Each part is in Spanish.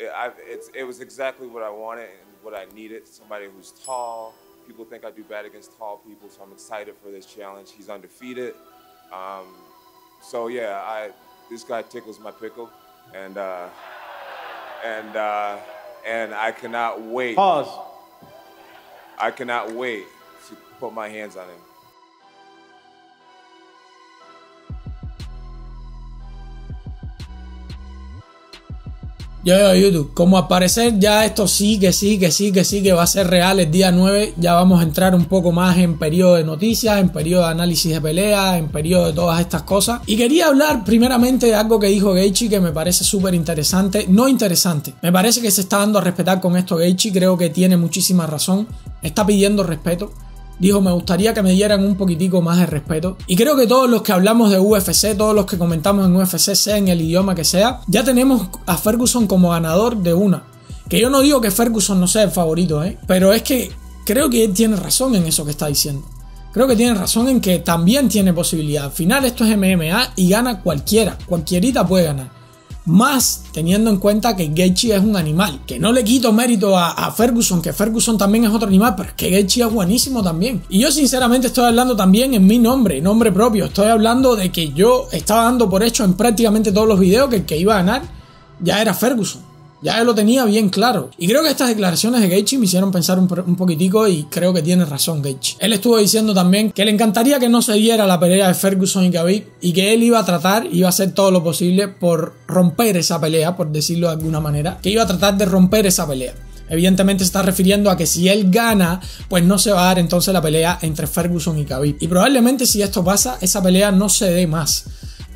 It was exactly what I wanted and what I needed. Somebody who's tall. People think I do bad against tall people, so I'm excited for this challenge. He's undefeated. So yeah, this guy tickles my pickle, and I cannot wait. Pause. I cannot wait to put my hands on him. Yo, YouTube, como aparece ya esto sí que va a ser real el día 9, ya vamos a entrar un poco más en periodo de noticias, en periodo de análisis de peleas, en periodo de todas estas cosas. Y quería hablar primeramente de algo que dijo Gaethje que me parece súper interesante, me parece que se está dando a respetar con esto Gaethje, creo que tiene muchísima razón, está pidiendo respeto. Dijo, me gustaría que me dieran un poquitico más de respeto. Y creo que todos los que hablamos de UFC, todos los que comentamos en UFC, sea en el idioma que sea, ya tenemos a Ferguson como ganador de una. Que yo no digo que Ferguson no sea el favorito, pero es que creo que él tiene razón en eso que está diciendo. Creo que tiene razón en que también tiene posibilidad. Al final esto es MMA y gana cualquiera. Cualquierita puede ganar. Más teniendo en cuenta que Gaethje es un animal. Que no le quito mérito a Ferguson, que Ferguson también es otro animal, pero es que Gaethje es buenísimo también. Y yo sinceramente estoy hablando también en mi nombre propio. Estoy hablando de que yo estaba dando por hecho en prácticamente todos los videos que el que iba a ganar ya era Ferguson. Ya lo tenía bien claro. Y creo que estas declaraciones de Gaethje me hicieron pensar un poquitico y creo que tiene razón Gaethje. Él estuvo diciendo también que le encantaría que no se diera la pelea de Ferguson y Khabib y que él iba a tratar, iba a hacer todo lo posible por romper esa pelea, por decirlo de alguna manera, que iba a tratar de romper esa pelea. Evidentemente se está refiriendo a que si él gana, pues no se va a dar entonces la pelea entre Ferguson y Khabib. Y probablemente si esto pasa, esa pelea no se dé más.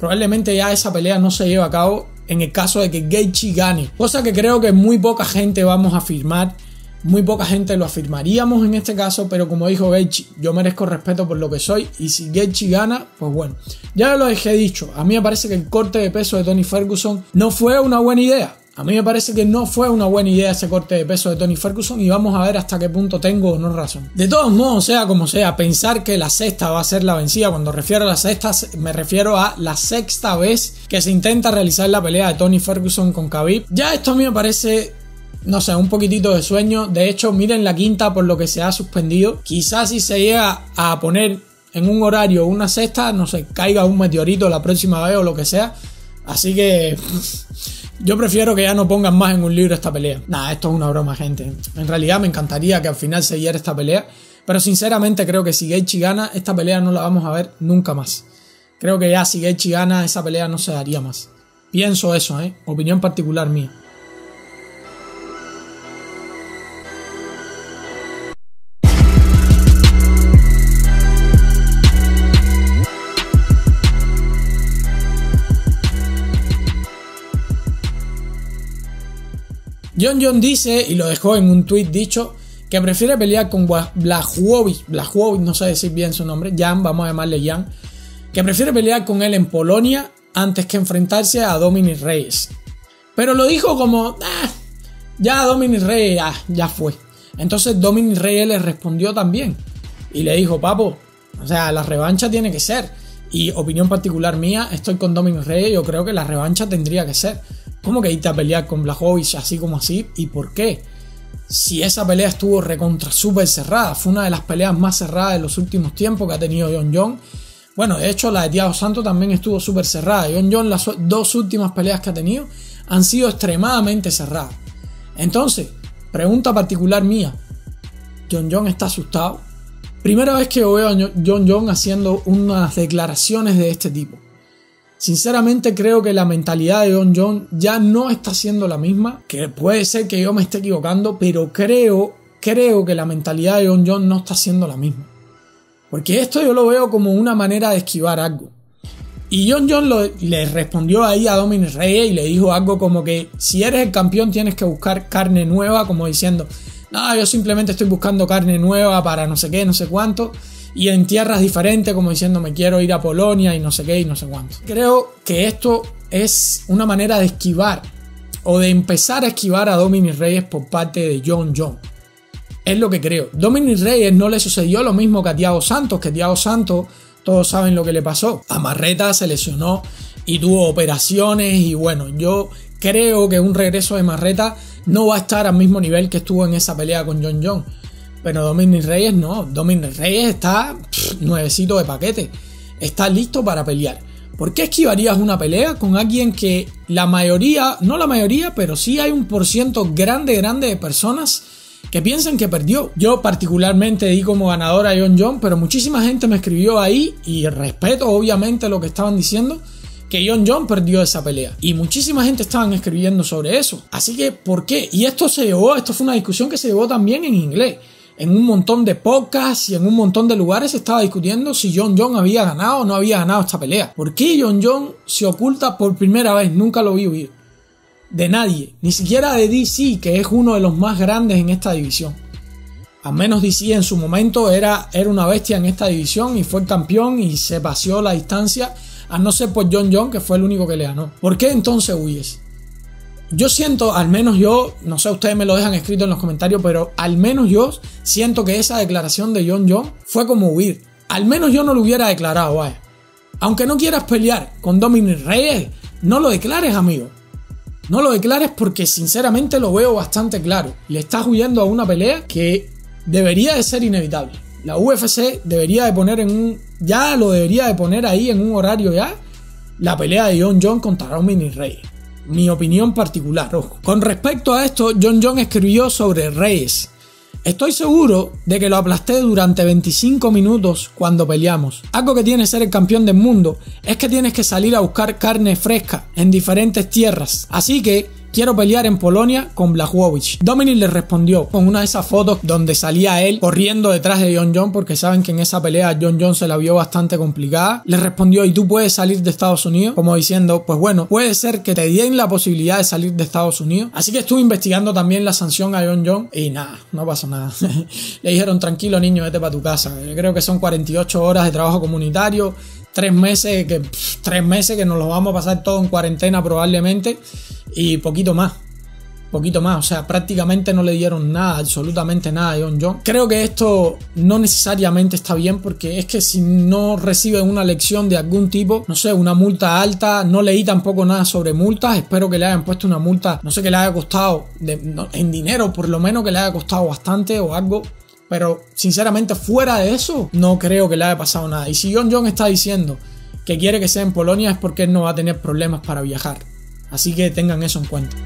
Probablemente ya esa pelea no se lleve a cabo en el caso de que Gaethje gane. Cosa que creo que muy poca gente vamos a afirmar. Muy poca gente lo afirmaríamos en este caso. Pero como dijo Gaethje, yo merezco respeto por lo que soy. Y si Gaethje gana, pues bueno. Ya lo dejé dicho. A mí me parece que el corte de peso de Tony Ferguson no fue una buena idea. A mí me parece que no fue una buena idea ese corte de peso de Tony Ferguson y vamos a ver hasta qué punto tengo o no razón. De todos modos, sea como sea, pensar que la sexta va a ser la vencida, cuando refiero a la sexta, me refiero a la sexta vez que se intenta realizar la pelea de Tony Ferguson con Khabib. Ya esto a mí me parece, no sé, un poquitito de sueño. De hecho, miren la quinta por lo que se ha suspendido. Quizás si se llega a poner en un horario una sexta, no sé, caiga un meteorito la próxima vez o lo que sea. Así que yo prefiero que ya no pongan más en un libro esta pelea. Nah, esto es una broma, gente. En realidad me encantaría que al final se diera esta pelea. Pero sinceramente creo que si Gaethje gana, esta pelea no la vamos a ver nunca más. Creo que ya si Gaethje gana, esa pelea no se daría más. Pienso eso, Opinión particular mía. Jon Jones dice, y lo dejó en un tweet dicho, que prefiere pelear con Blachowicz. Blachowicz, no sé decir bien su nombre, Jan, vamos a llamarle Jan. Que prefiere pelear con él en Polonia antes que enfrentarse a Dominic Reyes. Pero lo dijo como, ya Dominic Reyes, ya fue. Entonces Dominic Reyes le respondió también. Y le dijo, papo, o sea, la revancha tiene que ser. Y opinión particular mía, estoy con Dominic Reyes, yo creo que la revancha tendría que ser. ¿Cómo que irte a pelear con Blachowicz así como así? ¿Y por qué? Si esa pelea estuvo recontra súper cerrada, fue una de las peleas más cerradas de los últimos tiempos que ha tenido Jon Jones. Bueno, de hecho la de Thiago Santos también estuvo súper cerrada. Jon Jones las dos últimas peleas que ha tenido han sido extremadamente cerradas. Entonces, pregunta particular mía, ¿Jon Jones está asustado? Primera vez que veo a Jon Jones haciendo unas declaraciones de este tipo. Sinceramente creo que la mentalidad de Jon Jones ya no está siendo la misma. Que puede ser que yo me esté equivocando, pero creo que la mentalidad de Jon Jones no está siendo la misma. Porque esto yo lo veo como una manera de esquivar algo. Y Jon Jones le respondió ahí a Dominic Reyes y le dijo algo como que si eres el campeón tienes que buscar carne nueva, como diciendo, no, yo simplemente estoy buscando carne nueva para no sé qué, no sé cuánto. Y en tierras diferentes, como diciendo me quiero ir a Polonia y no sé qué y no sé cuánto. Creo que esto es una manera de esquivar o de empezar a esquivar a Dominic Reyes por parte de Jon Jones. Es lo que creo. Dominic Reyes no le sucedió lo mismo que a Thiago Santos, que Thiago Santos todos saben lo que le pasó. A Marreta se lesionó y tuvo operaciones y bueno, yo creo que un regreso de Marreta no va a estar al mismo nivel que estuvo en esa pelea con Jon Jones. Pero Dominic Reyes no. Dominic Reyes está nuevecito de paquete. Está listo para pelear. ¿Por qué esquivarías una pelea con alguien que la mayoría, no la mayoría, pero sí hay un porciento grande de personas que piensan que perdió? Yo particularmente di como ganador a Jon Jones, pero muchísima gente me escribió ahí, y respeto obviamente lo que estaban diciendo, que Jon Jones perdió esa pelea. Y muchísima gente estaban escribiendo sobre eso. Así que, ¿por qué? Y esto fue una discusión que se llevó también en inglés. En un montón de podcasts y en un montón de lugares se estaba discutiendo si Jon Jones había ganado o no había ganado esta pelea. ¿Por qué Jon Jones se oculta por primera vez? Nunca lo vi huir de nadie, ni siquiera de DC, que es uno de los más grandes en esta división. Al menos DC en su momento era una bestia en esta división y fue el campeón y se paseó la distancia, a no ser por Jon Jones, que fue el único que le ganó. ¿Por qué entonces huyes? Yo siento, al menos yo, no sé, ustedes me lo dejan escrito en los comentarios, pero al menos yo siento que esa declaración de Jon Jones fue como huir. Al menos yo no lo hubiera declarado, vaya. Aunque no quieras pelear con Dominic Reyes, no lo declares, amigo. No lo declares, porque sinceramente lo veo bastante claro. Le estás huyendo a una pelea que debería de ser inevitable. La UFC debería de poner ya lo debería de poner ahí en un horario ya, la pelea de Jon Jones contra Dominic Reyes. Mi opinión particular, ojo. Con respecto a esto, Jon Jones escribió sobre Reyes: estoy seguro de que lo aplasté durante 25 minutos cuando peleamos. Algo que tiene ser el campeón del mundo es que tienes que salir a buscar carne fresca en diferentes tierras. Así que quiero pelear en Polonia con Blachowicz. Dominic le respondió con una de esas fotos donde salía él corriendo detrás de Jon Jones, porque saben que en esa pelea Jon Jones se la vio bastante complicada. Le respondió: ¿y tú puedes salir de Estados Unidos? Como diciendo, pues bueno, puede ser que te den la posibilidad de salir de Estados Unidos. Así que estuve investigando también la sanción a Jon Jones y nada, no pasó nada. Le dijeron: tranquilo niño, vete para tu casa. Creo que son 48 horas de trabajo comunitario, 3 meses, que 3 meses que nos los vamos a pasar todos en cuarentena probablemente, y poquito más, o sea, prácticamente no le dieron nada, absolutamente nada a Jon Jones. Creo que esto no necesariamente está bien, porque es que si no recibe una lección de algún tipo, no sé, una multa alta, no leí tampoco nada sobre multas, espero que le hayan puesto una multa, no sé, que le haya costado, en dinero por lo menos, que le haya costado bastante o algo. Pero sinceramente fuera de eso no creo que le haya pasado nada. Y si Jon Jones está diciendo que quiere que sea en Polonia es porque él no va a tener problemas para viajar. Así que tengan eso en cuenta.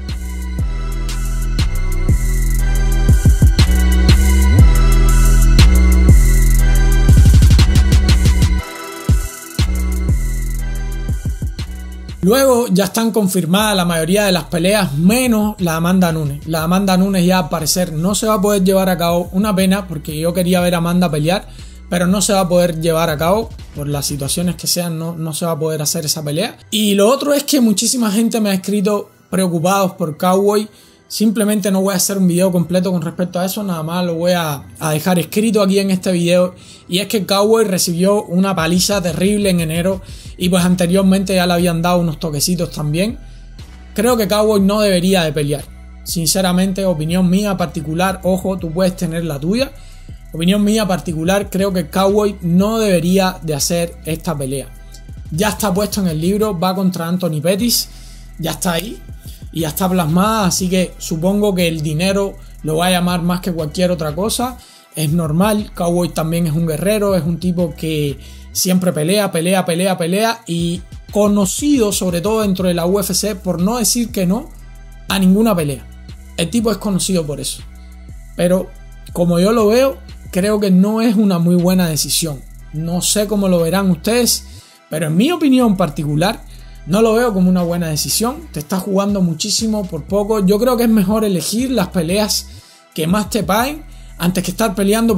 Luego ya están confirmadas la mayoría de las peleas, menos la de Amanda Nunes. La de Amanda Nunes ya al parecer no se va a poder llevar a cabo. Una pena, porque yo quería ver a Amanda pelear, pero no se va a poder llevar a cabo. Por las situaciones que sean, no se va a poder hacer esa pelea. Y lo otro es que muchísima gente me ha escrito preocupados por Cowboy. Simplemente no voy a hacer un video completo con respecto a eso, nada más lo voy a dejar escrito aquí en este video. Y es que Cowboy recibió una paliza terrible en enero, y pues anteriormente ya le habían dado unos toquecitos también. Creo que Cowboy no debería de pelear, sinceramente, opinión mía particular. Ojo, tú puedes tener la tuya. Opinión mía particular, creo que Cowboy no debería de hacer esta pelea. Ya está puesto en el libro, va contra Anthony Pettis, ya está ahí y ya está plasmada, así que supongo que el dinero lo va a llamar más que cualquier otra cosa. Es normal, Cowboy también es un guerrero, es un tipo que siempre pelea, y conocido sobre todo dentro de la UFC por no decir que no a ninguna pelea. El tipo es conocido por eso, pero como yo lo veo, creo que no es una muy buena decisión. No sé cómo lo verán ustedes, pero en mi opinión particular no lo veo como una buena decisión. Te estás jugando muchísimo por poco. Yo creo que es mejor elegir las peleas que más te paguen antes que estar peleando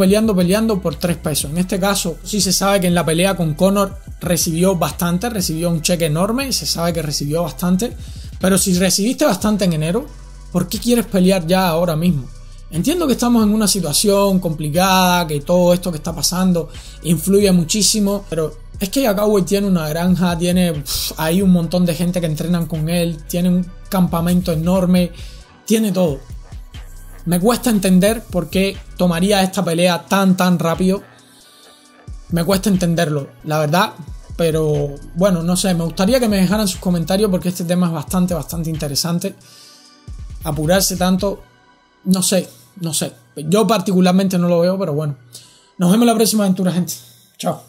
por 3 pesos. En este caso, sí se sabe que en la pelea con Conor recibió bastante, recibió un cheque enorme, se sabe que recibió bastante. Pero si recibiste bastante en enero, ¿por qué quieres pelear ya ahora mismo? Entiendo que estamos en una situación complicada, que todo esto que está pasando influye muchísimo, pero es que Cowboy tiene una granja, tiene ahí un montón de gente que entrenan con él, tiene un campamento enorme, tiene todo. Me cuesta entender por qué tomaría esta pelea tan rápido. Me cuesta entenderlo, la verdad. Pero bueno, no sé, me gustaría que me dejaran sus comentarios porque este tema es bastante interesante. Apurarse tanto, no sé. Yo particularmente no lo veo, pero bueno. Nos vemos en la próxima aventura, gente. Chao.